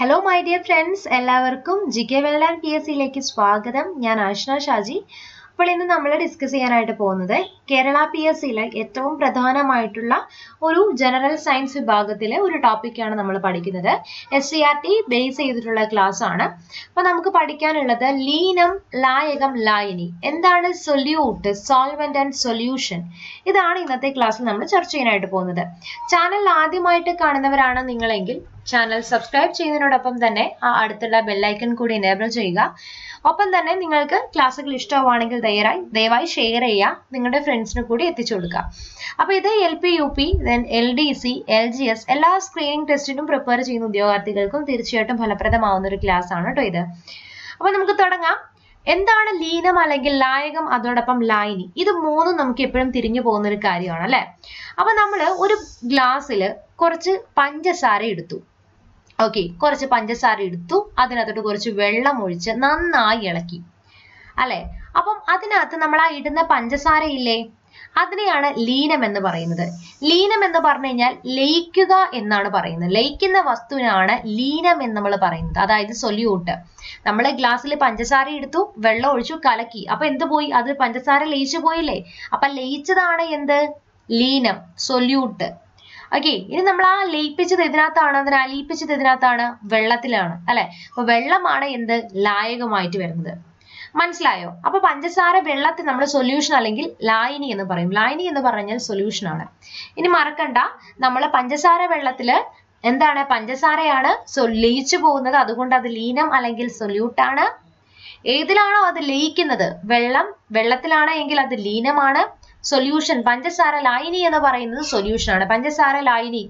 Hello my dear friends എല്ലാവർക്കും GK വെള്ളാർ പിഎസ്സിയിലേക്ക് സ്വാഗതം ഞാൻ ആശ്ന ഷാജി അപ്പോൾ ഇന്ന് നമ്മൾ ഡിസ്കസ് ചെയ്യാനായിട്ട് പോകുന്നത് കേരള പിഎസ്സിയിലെ ഏറ്റവും പ്രധാനമായിട്ടുള്ള ഒരു ജനറൽ സയൻസ് വിഭാഗത്തിലെ ഒരു ടോപ്പിക് ആണ് നമ്മൾ പഠിക്കുന്നത് എസ്സിആർടി ബേസ് ചെയ്തിട്ടുള്ള ക്ലാസ് ആണ് അപ്പോൾ നമുക്ക് പഠിക്കാനുള്ളത് ലീനം ലായകം ലായനി എന്താണ് സൊല്യൂട്ട് സോൾവെന്റ് ആൻഡ് സൊല്യൂഷൻ ഇതാണ് ഇന്നത്തെ ക്ലാസ്സിൽ നമ്മൾ ചർച്ച ചെയ്യാനായിട്ട് പോകുന്നത് ചാനൽ ആദ്യമായിട്ട് കാണുന്നവരാണ് നിങ്ങളെങ്കിൽ ചാനൽ സബ്സ്ക്രൈബ് ചെയ്യുന്നതിനോടൊപ്പം തന്നെ ആ അടുത്തുള്ള ബെൽ ഐക്കൺ കൂടി എനേബിൾ ചെയ്യുക ഒപ്പം തന്നെ നിങ്ങൾക്ക് ക്ലാസുകൾ ഇഷ്ടമാണെങ്കിൽ ദയവായി ഷെയർ ചെയ്യുക നിങ്ങളുടെ ഫ്രണ്ട്സിന് കൂടി എത്തിച്ചു കൊടുക്കുക അപ്പോൾ ഇത് LP UP then LDC LGS എല്ലാ സ്ക്രീനിംഗ് ടെസ്റ്റിനും പ്രിപ്പയർ ചെയ്യുന്ന ഉദ്യോഗാർത്ഥികൾക്കും തീർച്ചയായിട്ടും ഫലപ്രദമാവുന്ന ഒരു ക്ലാസ് ആണ് ട്ടോ ഇത് അപ്പോൾ നമുക്ക് തുടങ്ങാം എന്താണ് ലീനം അല്ലെങ്കിൽ ലായകം അതോടൊപ്പം ലായനി ഇത് മൂന്നും നമുക്ക് എപ്പോഴും തിരിഞ്ഞു പോകുന്ന ഒരു കാര്യമാണ് അല്ലേ അപ്പോൾ നമ്മൾ ഒരു ഗ്ലാസ്സിൽ കുറച്ച് പഞ്ചസാര എടുത്തു ഓക്കേ കുറച്ച് പഞ്ചസാര എടുത്തു അതിനകത്തോട്ട് കുറച്ച് വെള്ളം ഒഴിച്ച് നന്നായി ഇളക്കി അല്ലേ അപ്പം അതിനകത്ത് നമ്മൾ ആ ഇടുന്ന പഞ്ചസാര ഇല്ലേ അതിനെയാണ് ലീനം എന്ന് പറയുന്നത് ലീനം എന്ന് പറഞ്ഞു കഴിഞ്ഞാൽ ലയിക്കുക എന്നാണ് പറയുന്നത് ലയിക്കുന്ന വസ്തുവിനാണ് ലീനം എന്ന് നമ്മൾ പറയുന്നത് അതായത് സൊല്യൂട്ട് നമ്മൾ ഗ്ലാസ്സിൽ പഞ്ചസാര എടുത്തു വെള്ളം ഒഴിച്ചു കലക്കി അപ്പോൾ എന്ത് പോയി അത് പഞ്ചസാര ലയിച്ചു പോയില്ലേ അപ്പോൾ ലയിച്ചതാണ് എന്ത് ലീനം സൊല്യൂട്ട് ഓക്കെ ഇനി നമ്മൾ ആ ലയിപ്പിച്ചത് ഇതിനകത്താണ് അതിനെ അലിയിപ്പിച്ചത് ഇതിനകത്താണ് വെള്ളത്തിലാണ് അല്ലെ അപ്പൊ വെള്ളമാണ് എന്ത് ലായകമായിട്ട് വരുന്നത് മനസ്സിലായോ അപ്പൊ പഞ്ചസാര വെള്ളത്തിൽ നമ്മൾ സൊല്യൂഷൻ അല്ലെങ്കിൽ ലായനി എന്ന് പറയും ലായനി എന്ന് പറഞ്ഞാൽ സൊല്യൂഷൻ ആണ് ഇനി മറക്കണ്ട നമ്മൾ പഞ്ചസാര വെള്ളത്തില് എന്താണ് പഞ്ചസാരയാണ് ലയിച്ചു പോകുന്നത് അതുകൊണ്ട് അത് ലീനം അല്ലെങ്കിൽ സൊല്യൂട്ടാണ് ഏതിലാണോ അത് ലയിക്കുന്നത് വെള്ളത്തിലാണ് എങ്കിൽ അത് ലീനമാണ് സൊല്യൂഷൻ പഞ്ചസാര ലായനി എന്ന് പറയുന്നത് സൊല്യൂഷൻ ആണ് പഞ്ചസാര ലായനി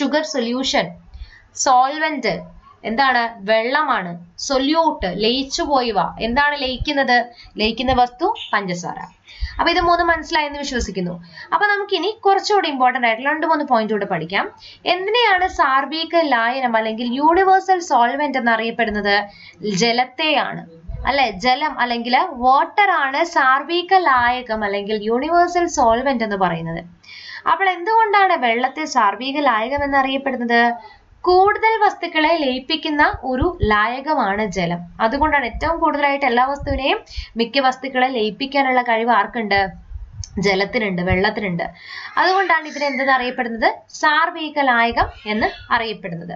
ഷുഗർ സൊല്യൂഷൻ സോൾവെന്റ് എന്താണ് വെള്ളമാണ് സൊല്യൂട്ട് ലയിച്ചു പോയവ എന്താണ് ലയിക്കുന്നത് ലയിക്കുന്ന വസ്തു പഞ്ചസാര അപ്പോൾ ഇത് മൂന്ന് മനസ്സിലായെന്ന് വിശ്വസിക്കുന്നു അപ്പോൾ നമുക്കിനി കുറച്ചുകൂടി ഇമ്പോർട്ടന്റ് ആയിട്ടുള്ള രണ്ട് മൂന്ന് പോയിന്റ് കൂടെ പഠിക്കാം എന്തിനെയാണ് സാർവീക ലായനം അല്ലെങ്കിൽ യൂണിവേഴ്സൽ സോൾവെന്റ് എന്നറിയപ്പെടുന്നത് ജലത്തെയാണ് അല്ലെ ജലം അല്ലെങ്കിൽ വാട്ടർ ആണ് സാർവീക ലായകം അല്ലെങ്കിൽ യൂണിവേഴ്സൽ സോൾവെന്റ് എന്ന് പറയുന്നത് അപ്പോൾ എന്തുകൊണ്ടാണ് വെള്ളത്തെ സാർവീക ലായകം എന്നറിയപ്പെടുന്നത് കൂടുതൽ വസ്തുക്കളെ ലയിപ്പിക്കുന്ന ഒരു ലായകമാണ് ജലം അതുകൊണ്ടാണ് ഏറ്റവും കൂടുതലായിട്ട് എല്ലാ വസ്തുവിനെയും മിക്ക വസ്തുക്കളെ ലയിപ്പിക്കാനുള്ള കഴിവ് ആർക്കുണ്ട് ജലത്തിനുണ്ട് വെള്ളത്തിനുണ്ട് അതുകൊണ്ടാണ് ഇതിനെ എന്തെന്ന് അറിയപ്പെടുന്നത് സാർവീക ലായകം എന്ന് അറിയപ്പെടുന്നത്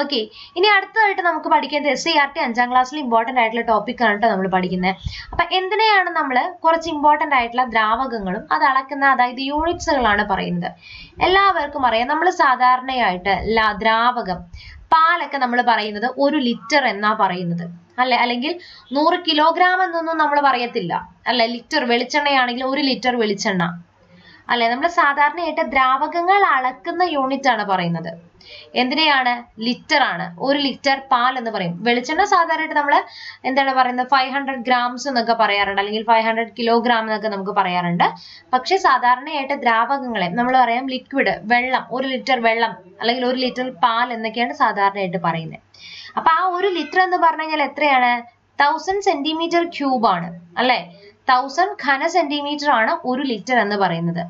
ഓക്കെ ഇനി അടുത്തതായിട്ട് നമുക്ക് പഠിക്കുന്നത് SCRT അഞ്ചാം ക്ലാസ്സിൽ ഇമ്പോർട്ടന്റ് ആയിട്ടുള്ള ടോപ്പിക് ആണ് ട്ടോ നമ്മൾ പഠിക്കുന്നത് അപ്പൊ എന്തിനെയാണ് നമ്മൾ കുറച്ച് ഇമ്പോർട്ടന്റ് ആയിട്ടുള്ള ദ്രാവകങ്ങളും അത് അളക്കുന്ന അതായത് യൂണിറ്റ്സുകളാണ് പറയുന്നത് എല്ലാവർക്കും അറിയാം നമ്മൾ സാധാരണയായിട്ട് ദ്രാവകം പാലൊക്കെ നമ്മൾ പറയുന്നത് 1 ലിറ്റർ എന്നാ പറയുന്നത് അല്ലെ അല്ലെങ്കിൽ 100 കിലോഗ്രാം എന്നൊന്നും നമ്മൾ പറയത്തില്ല അല്ലെ ലിറ്റർ വെളിച്ചെണ്ണയാണെങ്കിൽ 1 ലിറ്റർ വെളിച്ചെണ്ണ അല്ലെ നമ്മൾ സാധാരണയായിട്ട് ദ്രാവകങ്ങൾ അളക്കുന്ന യൂണിറ്റ് ആണ് പറയുന്നത് എന്തിനെയാണ് ലിറ്റർ ആണ് 1 ലിറ്റർ പാൽ എന്ന് പറയും വെളിച്ചെണ്ണ സാധാരണയായിട്ട് നമ്മൾ എന്താണ് പറയുന്നത് 500 grams എന്നൊക്കെ പറയാറുണ്ട് അല്ലെങ്കിൽ 500 kilogram എന്നൊക്കെ നമുക്ക് പറയാറുണ്ട് പക്ഷെ സാധാരണയായിട്ട് ദ്രാവകങ്ങളെ നമ്മൾ പറയാം ലിക്വിഡ് വെള്ളം 1 ലിറ്റർ വെള്ളം അല്ലെങ്കിൽ 1 ലിറ്റർ പാൽ എന്നൊക്കെയാണ് സാധാരണയായിട്ട് പറയുന്നത് അപ്പൊ ആ 1 ലിറ്റർ എന്ന് പറഞ്ഞു കഴിഞ്ഞാൽ എത്രയാണ് 1000 centimeter cube ആണ് അല്ലെ 1000 ഘന സെന്റിമീറ്റർ ആണ് 1 ലിറ്റർ എന്ന് പറയുന്നത്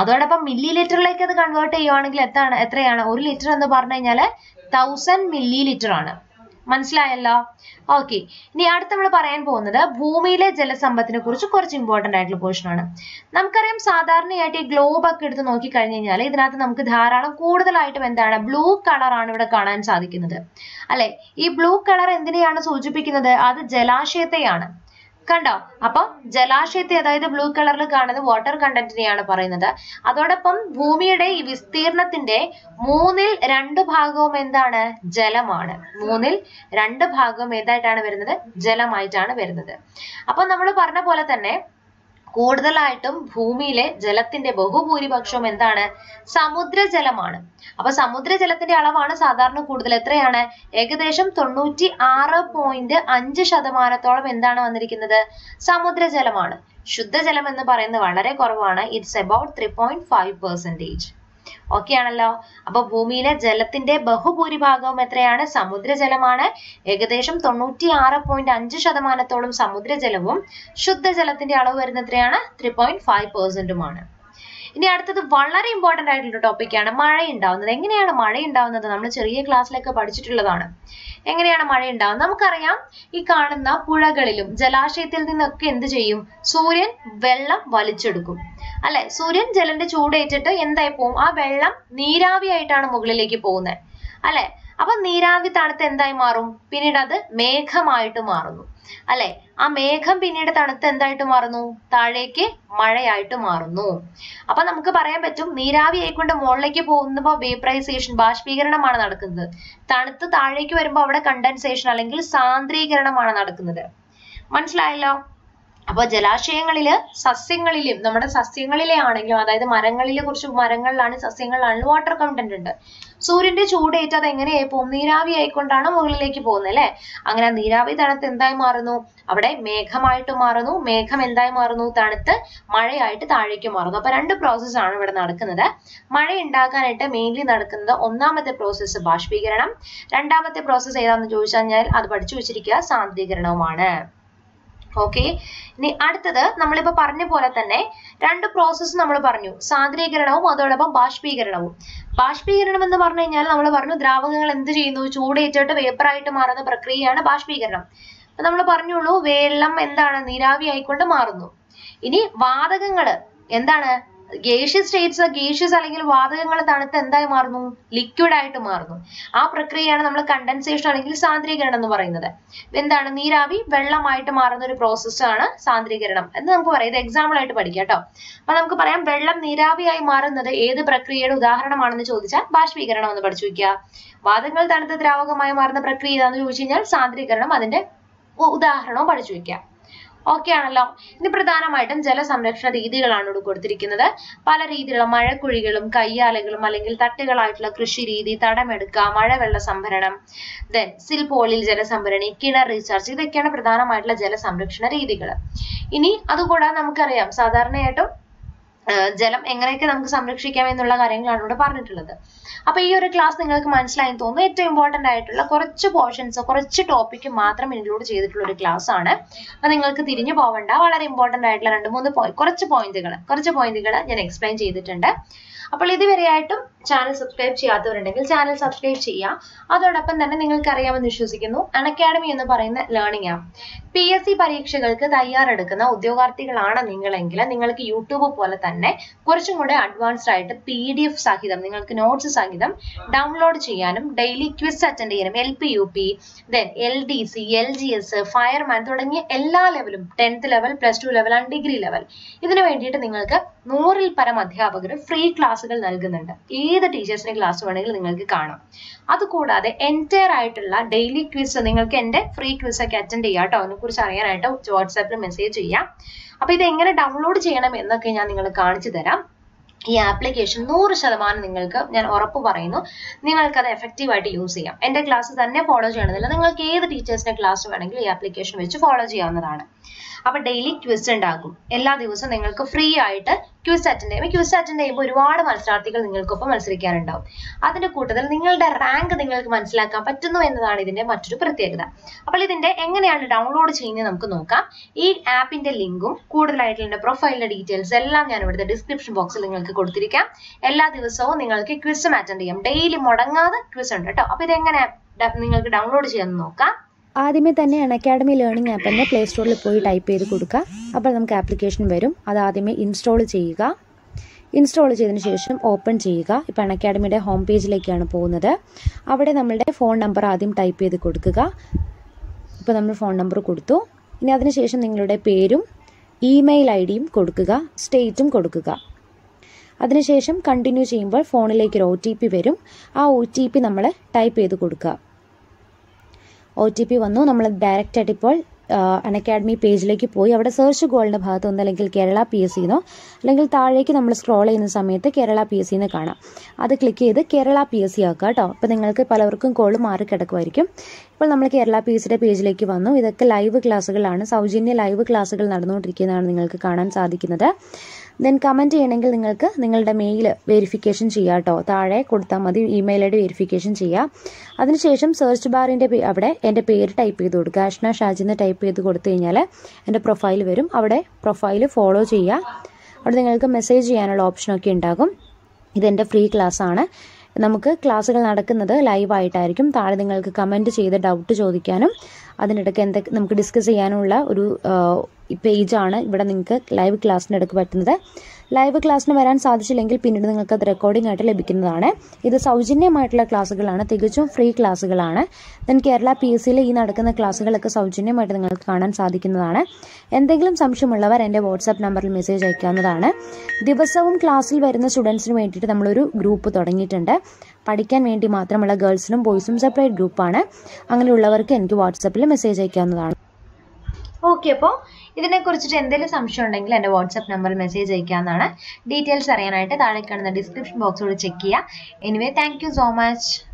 അതോടൊപ്പം മില്ലി ലിറ്ററിലേക്ക് അത് കൺവേർട്ട് ചെയ്യുവാണെങ്കിൽ എത്രയാണ് 1 ലിറ്റർ എന്ന് പറഞ്ഞു കഴിഞ്ഞാൽ 1000 milliliter ആണ് മനസ്സിലായല്ലോ ഓക്കെ ഇനി അടുത്ത് നമ്മൾ പറയാൻ പോകുന്നത് ഭൂമിയിലെ ജലസമ്പത്തിനെ കുറിച്ച് കുറച്ച് ഇമ്പോർട്ടന്റ് ആയിട്ടുള്ള പോർഷൻ ആണ് നമുക്കറിയാം സാധാരണയായിട്ട് ഈ ഗ്ലോബ് ഒക്കെ എടുത്ത് നോക്കി കഴിഞ്ഞു കഴിഞ്ഞാൽ ഇതിനകത്ത് നമുക്ക് ധാരാളം കൂടുതലായിട്ടും എന്താണ് ബ്ലൂ കളർ ആണ് ഇവിടെ കാണാൻ സാധിക്കുന്നത് അല്ലെ ഈ ബ്ലൂ കളർ എന്തിനെയാണ് സൂചിപ്പിക്കുന്നത് അത് ജലാശയത്തെയാണ് കണ്ടോ അപ്പം ജലാശയത്തെ അതായത് ബ്ലൂ കളറിൽ കാണുന്നത് വാട്ടർ കണ്ടന്റിനെയാണ് പറയുന്നത് അതോടൊപ്പം ഭൂമിയുടെ ഈ വിസ്തീർണത്തിന്റെ 3/2 ഭാഗവും എന്താണ് ജലമാണ് 3/2 ഭാഗവും ഏതായിട്ടാണ് വരുന്നത് ജലമായിട്ടാണ് വരുന്നത് അപ്പൊ നമ്മൾ പറഞ്ഞ പോലെ തന്നെ കൂടുതലായിട്ടും ഭൂമിയിലെ ജലത്തിന്റെ ബഹുഭൂരിപക്ഷവും എന്താണ് സമുദ്രജലമാണ് അപ്പൊ സമുദ്രജലത്തിന്റെ അളവാണ് സാധാരണ കൂടുതൽ എത്രയാണ് ഏകദേശം 96.5% എന്താണ് വന്നിരിക്കുന്നത് സമുദ്രജലമാണ് ശുദ്ധജലം എന്ന് പറയുന്നത് വളരെ കുറവാണ് ഇറ്റ്സ് അബൌട്ട് 3.5%. ഓക്കെ ആണല്ലോ അപ്പൊ ഭൂമിയിലെ ജലത്തിന്റെ ബഹുഭൂരിഭാഗവും എത്രയാണ് സമുദ്രജലമാണ് ഏകദേശം 96.5% സമുദ്രജലവും ശുദ്ധജലത്തിന്റെ അളവ് വരുന്ന എത്രയാണ് 3.5%. ഇനി അടുത്തത് വളരെ ഇമ്പോർട്ടന്റ് ആയിട്ടുള്ള ഒരു ടോപ്പിക്കാണ് മഴ ഉണ്ടാവുന്നത്. എങ്ങനെയാണ് മഴ ഉണ്ടാവുന്നത്? നമ്മൾ ചെറിയ ക്ലാസ്സിലൊക്കെ പഠിച്ചിട്ടുള്ളതാണ്. എങ്ങനെയാണ് മഴ ഉണ്ടാവുന്നത്? നമുക്കറിയാം ഈ കാണുന്ന പുഴകളിലും ജലാശയത്തിൽ നിന്നൊക്കെ എന്ത് ചെയ്യും? സൂര്യൻ വെള്ളം വലിച്ചെടുക്കും അല്ലെ? സൂര്യൻ ജലന്റെ ചൂടേറ്റിട്ട് എന്തായി പോവും? ആ വെള്ളം നീരാവിയായിട്ടാണ് മുകളിലേക്ക് പോകുന്നത് അല്ലെ? അപ്പൊ നീരാവി തണുത്ത് എന്തായി മാറും? പിന്നീട് അത് മേഘമായിട്ട് മാറുന്നു അല്ലെ? ആ മേഘം പിന്നീട് തണുത്ത് എന്തായിട്ട് മാറുന്നു? താഴേക്ക് മഴയായിട്ട് മാറുന്നു. അപ്പൊ നമുക്ക് പറയാൻ പറ്റും നീരാവി ആയിക്കൊണ്ട് മുകളിലേക്ക് പോകുന്നപ്പോ വേപ്രൈസേഷൻ ബാഷ്പീകരണമാണ് നടക്കുന്നത്, തണുത്ത് താഴേക്ക് വരുമ്പോ അവിടെ കണ്ടൻസേഷൻ അല്ലെങ്കിൽ സാന്ദ്രീകരണമാണ് നടക്കുന്നത്. മനസ്സിലായല്ലോ? അപ്പൊ ജലാശയങ്ങളില് സസ്യങ്ങളിലും നമ്മുടെ സസ്യങ്ങളിലെ ആണെങ്കിലും അതായത് മരങ്ങളിലെ കുറച്ച് മരങ്ങളിലാണ് സസ്യങ്ങളിലാണെങ്കിലും വാട്ടർ കണ്ടന്റ് ഉണ്ട്. സൂര്യന്റെ ചൂടേറ്റ് അത് എങ്ങനെയായി പോകും? നീരാവി ആയിക്കൊണ്ടാണ് മുകളിലേക്ക് പോകുന്നത് അല്ലെ? അങ്ങനെ നീരാവി തണുത്ത് എന്തായി മാറുന്നു? അവിടെ മേഘമായിട്ട് മാറുന്നു. മേഘം എന്തായി മാറുന്നു? തണുത്ത് മഴയായിട്ട് താഴേക്ക് മാറുന്നു. അപ്പൊ രണ്ട് പ്രോസസ് ആണ് ഇവിടെ നടക്കുന്നത്. മഴ ഉണ്ടാക്കാനായിട്ട് മെയിൻലി നടക്കുന്നത് ഒന്നാമത്തെ പ്രോസസ്സ് ബാഷ്പീകരണം, രണ്ടാമത്തെ പ്രോസസ്സ് ഏതാണെന്ന് ചോദിച്ചു കഴിഞ്ഞാൽ അത് പഠിച്ചു വെച്ചിരിക്കുക സാന്ദ്രീകരണവുമാണ്. ഓക്കെ, ഇനി അടുത്തത് നമ്മളിപ്പോ പറഞ്ഞ പോലെ തന്നെ രണ്ട് പ്രോസസ്സ് നമ്മൾ പറഞ്ഞു, സാന്ദ്രീകരണവും അതോടൊപ്പം ബാഷ്പീകരണവും. ബാഷ്പീകരണം എന്ന് പറഞ്ഞു കഴിഞ്ഞാൽ നമ്മൾ പറഞ്ഞു ദ്രാവകങ്ങൾ എന്ത് ചെയ്യുന്നു? ചൂടേറ്റിട്ട് വേപ്പറായിട്ട് മാറുന്ന പ്രക്രിയയാണ് ബാഷ്പീകരണം. അപ്പൊ നമ്മൾ പറഞ്ഞുള്ളൂ വെള്ളം എന്താണ്? നീരാവി ആയിക്കൊണ്ട് മാറുന്നു. ഇനി വാതകങ്ങള് എന്താണ്? ഗേഷ്യസ് സ്റ്റേറ്റ്സ്, ഗേഷ്യസ് അല്ലെങ്കിൽ വാതകങ്ങൾ തണുത്ത് എന്തായി മാറുന്നു? ലിക്വിഡ് ആയിട്ട് മാറുന്നു. ആ പ്രക്രിയയാണ് നമ്മൾ കണ്ടൻസേഷൻ അല്ലെങ്കിൽ സാന്ദ്രീകരണം എന്ന് പറയുന്നത്. എന്താണ്? നീരാവി വെള്ളമായിട്ട് മാറുന്ന ഒരു പ്രോസസ്സാണ് സാന്ദ്രീകരണം എന്ന് നമുക്ക് പറയാം. ഇത് എക്സാമ്പിൾ ആയിട്ട് പഠിക്കാം കേട്ടോ. അപ്പൊ നമുക്ക് പറയാം വെള്ളം നീരാവിയായി മാറുന്നത് ഏത് പ്രക്രിയയുടെ ഉദാഹരണമാണെന്ന് ചോദിച്ചാൽ ബാഷ്പീകരണം എന്ന് പഠിച്ചു വയ്ക്കുക. വാതകങ്ങൾ തണുത്ത് ദ്രാവകമായി മാറുന്ന പ്രക്രിയ ഏതാണെന്ന് ചോദിച്ചു കഴിഞ്ഞാൽ സാന്ദ്രീകരണം, അതിന്റെ ഉദാഹരണവും പഠിച്ചു വയ്ക്കുക. ഓക്കെ ആണല്ലോ? ഇനി പ്രധാനമായിട്ടും ജലസംരക്ഷണ രീതികളാണ് ഇവിടെ കൊടുത്തിരിക്കുന്നത്. പല രീതിയിലുള്ള മഴക്കുഴികളും കയ്യാലകളും അല്ലെങ്കിൽ തട്ടുകളായിട്ടുള്ള കൃഷി രീതി, തടമെടുക്കുക, മഴവെള്ള സംഭരണം, ദെൻ സിൽപോളിൽ ജലസംഭരണി, കിണർ റീചാർജ്, ഇതൊക്കെയാണ് പ്രധാനമായിട്ടുള്ള ജലസംരക്ഷണ രീതികൾ. ഇനി അതുകൂടാതെ നമുക്കറിയാം സാധാരണയായിട്ടും ജലം എങ്ങനെയൊക്കെ നമുക്ക് സംരക്ഷിക്കാം എന്നുള്ള കാര്യങ്ങളാണ് ഇവിടെ പറഞ്ഞിട്ടുള്ളത്. അപ്പൊ ഈ ഒരു ക്ലാസ് നിങ്ങൾക്ക് മനസ്സിലായി തോന്നുന്നു. ഏറ്റവും ഇമ്പോർട്ടന്റ് ആയിട്ടുള്ള കുറച്ച് പോർഷൻസ്, കുറച്ച് ടോപ്പിക്ക് മാത്രം ഇൻക്ലൂഡ് ചെയ്തിട്ടുള്ള ഒരു ക്ലാസ് ആണ്. അപ്പൊ നിങ്ങൾക്ക് തിരിഞ്ഞു പോവണ്ട. വളരെ ഇമ്പോർട്ടന്റ് ആയിട്ടുള്ള രണ്ട് മൂന്ന് കുറച്ച് പോയിന്റുകൾ ഞാൻ എക്സ്പ്ലെയിൻ ചെയ്തിട്ടുണ്ട്. അപ്പോൾ ഇതുവരെയായിട്ടും ചാനൽ സബ്സ്ക്രൈബ് ചെയ്യാത്തവരുണ്ടെങ്കിൽ ചാനൽ സബ്സ്ക്രൈബ് ചെയ്യുക. അതോടൊപ്പം തന്നെ നിങ്ങൾക്ക് അറിയാമെന്ന് വിശ്വസിക്കുന്നു അൺഅക്കാഡമി എന്ന് പറയുന്ന ലേണിംഗ് ആപ്പ് PSC പരീക്ഷകൾക്ക് തയ്യാറെടുക്കുന്ന ഉദ്യോഗാർത്ഥികളാണ് നിങ്ങളെങ്കിൽ നിങ്ങൾക്ക് യൂട്യൂബ് പോലെ തന്നെ കുറച്ചും കൂടെ അഡ്വാൻസ്ഡ് ആയിട്ട് PDF സഹിതം നിങ്ങൾക്ക് നോട്ട്സ് സഹിതം ഡൗൺലോഡ് ചെയ്യാനും ഡെയിലി ക്വിസ് അറ്റൻഡ് ചെയ്യാനും LP/UP, then LDC, LGS, fireman തുടങ്ങിയ എല്ലാ ലെവലും 10th level, plus 2 level and degree level ഇതിനു വേണ്ടിയിട്ട് നിങ്ങൾക്ക് 100-ൽ പരം അധ്യാപകർ ഫ്രീ ക്ലാസ്സുകൾ നൽകുന്നുണ്ട്. ഏത് ടീച്ചേഴ്സിന്റെ ക്ലാസ് വേണമെങ്കിലും നിങ്ങൾക്ക് കാണാം. അതുകൂടാതെ എൻറ്റയർ ആയിട്ടുള്ള ഡെയിലി ക്വിസ് നിങ്ങൾക്ക് എൻ്റെ ഫ്രീ ക്വിസ് ഒക്കെ അറ്റൻഡ് ചെയ്യാം കേട്ടോ. അതിനെക്കുറിച്ച് അറിയാനായിട്ട് വാട്സാപ്പിൽ മെസ്സേജ് ചെയ്യാം. അപ്പൊ ഇത് എങ്ങനെ ഡൗൺലോഡ് ചെയ്യണം എന്നൊക്കെ ഞാൻ നിങ്ങൾ കാണിച്ചു തരാം. ഈ ആപ്ലിക്കേഷൻ 100% നിങ്ങൾക്ക് ഞാൻ ഉറപ്പ് പറയുന്നു നിങ്ങൾക്ക് അത് എഫക്റ്റീവായിട്ട് യൂസ് ചെയ്യാം. എൻ്റെ ക്ലാസ് തന്നെ ഫോളോ ചെയ്യണമെന്നില്ല, നിങ്ങൾക്ക് ഏത് ടീച്ചേഴ്സിന്റെ ക്ലാസ് വേണമെങ്കിലും ഈ ആപ്ലിക്കേഷൻ വെച്ച് ഫോളോ ചെയ്യാവുന്നതാണ്. അപ്പൊ ഡെയിലി ക്വിസ് ഉണ്ടാകും. എല്ലാ ദിവസവും നിങ്ങൾക്ക് ഫ്രീ ആയിട്ട് ക്വിസ് അറ്റൻഡ് ചെയ്യും. ക്വിസ് അറ്റൻഡ് ചെയ്യുമ്പോൾ ഒരുപാട് മത്സരാർത്ഥികൾ നിങ്ങൾക്കൊപ്പം മത്സരിക്കാനുണ്ടാവും. അതിന്റെ കൂട്ടത്തിൽ നിങ്ങളുടെ റാങ്ക് നിങ്ങൾക്ക് മനസ്സിലാക്കാൻ പറ്റുന്നു എന്നതാണ് ഇതിന്റെ മറ്റൊരു പ്രത്യേകത. അപ്പോൾ ഇതിന്റെ എങ്ങനെയാണ് ഡൗൺലോഡ് ചെയ്യുന്നത് നമുക്ക് നോക്കാം. ഈ ആപ്പിന്റെ ലിങ്കും കൂടുതലായിട്ടുള്ള എൻ്റെ പ്രൊഫൈലിന്റെ ഡീറ്റെയിൽസ് എല്ലാം ഞാൻ ഇവിടുത്തെ ഡിസ്ക്രിപ്ഷൻ ബോക്സിൽ നിങ്ങൾക്ക് കൊടുത്തിരിക്കാം. എല്ലാ ദിവസവും നിങ്ങൾക്ക് ക്വിസും അറ്റൻഡ് ചെയ്യാം. ഡെയിലി മുടങ്ങാതെ ക്വിസ് ഉണ്ട് കേട്ടോ. അപ്പൊ ഇതെങ്ങനെ നിങ്ങൾക്ക് ഡൗൺലോഡ് ചെയ്യാമെന്ന് നോക്കാം. ആദ്യമേ തന്നെ അൺഅക്കാഡമി ലേണിംഗ് ആപ്പിൻ്റെ പ്ലേ സ്റ്റോറിൽ പോയി ടൈപ്പ് ചെയ്ത് കൊടുക്കുക. അപ്പോൾ നമുക്ക് ആപ്ലിക്കേഷൻ വരും. അത് ആദ്യമേ ഇൻസ്റ്റാൾ ചെയ്യുക. ഇൻസ്റ്റാൾ ചെയ്തതിന് ശേഷം ഓപ്പൺ ചെയ്യുക. ഇപ്പോൾ അൺഅക്കാഡമിയുടെ ഹോം പേജിലേക്കാണ് പോകുന്നത്. അവിടെ നമ്മളുടെ ഫോൺ നമ്പർ ആദ്യം ടൈപ്പ് ചെയ്ത് കൊടുക്കുക. ഇപ്പോൾ നമ്മൾ ഫോൺ നമ്പർ കൊടുത്തു. ഇനി അതിനുശേഷം നിങ്ങളുടെ പേരും email ID കൊടുക്കുക, സ്റ്റേറ്റും കൊടുക്കുക. അതിനുശേഷം കണ്ടിന്യൂ ചെയ്യുമ്പോൾ ഫോണിലേക്ക് ഒരു OTP വരും. ആ OTP നമ്മൾ ടൈപ്പ് ചെയ്ത് കൊടുക്കുക. OTP വന്നു. നമ്മൾ ഡയറക്റ്റ് ആയിട്ട് ഇപ്പോൾ അൺഅക്കാഡമി പേജിലേക്ക് പോയി അവിടെ സെർച്ച് ഗോളിൻ്റെ ഭാഗത്ത് ഒന്ന് അല്ലെങ്കിൽ Kerala PSC അല്ലെങ്കിൽ താഴേക്ക് നമ്മൾ സ്ക്രോൾ ചെയ്യുന്ന സമയത്ത് Kerala PSC കാണാം. അത് ക്ലിക്ക് ചെയ്ത് Kerala PSC ആക്കുക കേട്ടോ. അപ്പോൾ നിങ്ങൾക്ക് പലവർക്കും കോൾ മാറി കിടക്കുമായിരിക്കും. ഇപ്പോൾ നമ്മൾ Kerala PSCയുടെ പേജിലേക്ക് വന്നു. ഇതൊക്കെ ലൈവ് ക്ലാസ്സുകളാണ്, സൗജന്യ ലൈവ് ക്ലാസ്സുകൾ നടന്നുകൊണ്ടിരിക്കുന്നതാണ് നിങ്ങൾക്ക് കാണാൻ സാധിക്കുന്നത്. ദെൻ കമൻറ്റ് ചെയ്യണമെങ്കിൽ നിങ്ങൾക്ക് നിങ്ങളുടെ മെയിൽ വെരിഫിക്കേഷൻ ചെയ്യുക കേട്ടോ. താഴെ കൊടുത്താൽ മതി email ID വെരിഫിക്കേഷൻ ചെയ്യുക. അതിനുശേഷം സെർച്ച് ബാറിൻ്റെ അവിടെ എൻ്റെ പേര് ടൈപ്പ് ചെയ്ത് കൊടുക്കുക. Ashna Shaji എന്ന് ടൈപ്പ് ചെയ്ത് കൊടുത്തു കഴിഞ്ഞാൽ എൻ്റെ പ്രൊഫൈൽ വരും. അവിടെ പ്രൊഫൈൽ ഫോളോ ചെയ്യുക. അവിടെ നിങ്ങൾക്ക് മെസ്സേജ് ചെയ്യാനുള്ള ഓപ്ഷനൊക്കെ ഉണ്ടാകും. ഇതെൻ്റെ ഫ്രീ ക്ലാസ്സാണ്. നമുക്ക് ക്ലാസ്സുകൾ നടക്കുന്നത് ലൈവായിട്ടായിരിക്കും. താഴെ നിങ്ങൾക്ക് കമൻറ്റ് ചെയ്ത് ഡൗട്ട് ചോദിക്കാനും അതിനിടയ്ക്ക് എന്തൊക്കെ നമുക്ക് ഡിസ്കസ് ചെയ്യാനുമുള്ള ഒരു പേജാണ് ഇവിടെ നിങ്ങൾക്ക് ലൈവ് ക്ലാസ്സിനിടയ്ക്ക് പറ്റുന്നത്. ലൈവ് ക്ലാസ്സിന് വരാൻ സാധിച്ചില്ലെങ്കിൽ പിന്നീട് നിങ്ങൾക്ക് അത് റെക്കോർഡിംഗ് ആയിട്ട് ലഭിക്കുന്നതാണ്. ഇത് സൗജന്യമായിട്ടുള്ള ക്ലാസ്സുകളാണ്, തികച്ചും ഫ്രീ ക്ലാസ്സുകളാണ്. ദെൻ കേരള PSCയിൽ ഈ നടക്കുന്ന ക്ലാസ്സുകളൊക്കെ സൗജന്യമായിട്ട് നിങ്ങൾക്ക് കാണാൻ സാധിക്കുന്നതാണ്. എന്തെങ്കിലും സംശയമുള്ളവർ എൻ്റെ വാട്സാപ്പ് നമ്പറിൽ മെസ്സേജ് അയക്കാവുന്നതാണ്. ദിവസവും ക്ലാസ്സിൽ വരുന്ന സ്റ്റുഡൻസിന് വേണ്ടിയിട്ട് നമ്മളൊരു ഗ്രൂപ്പ് തുടങ്ങിയിട്ടുണ്ട്. പഠിക്കാൻ വേണ്ടി മാത്രമുള്ള ഗേൾസിനും ബോയ്സും സെപ്പറേറ്റ് ഗ്രൂപ്പാണ്. അങ്ങനെയുള്ളവർക്ക് എനിക്ക് വാട്സാപ്പിൽ മെസ്സേജ് അയക്കാവുന്നതാണ്. ഓക്കെ, അപ്പോൾ ഇതിനെക്കുറിച്ചിട്ട് എന്തെങ്കിലും സംശയം ഉണ്ടെങ്കിൽ എൻ്റെ വാട്സാപ്പ് നമ്പറിൽ മെസ്സേജ് അയക്കാവുന്നതാണ്. ഡീറ്റെയിൽസ് അറിയാനായിട്ട് താഴെ കാണുന്ന ഡിസ്ക്രിപ്ഷൻ ബോക്സോട് ചെക്ക് ചെയ്യുക. Anyway, thank you so much.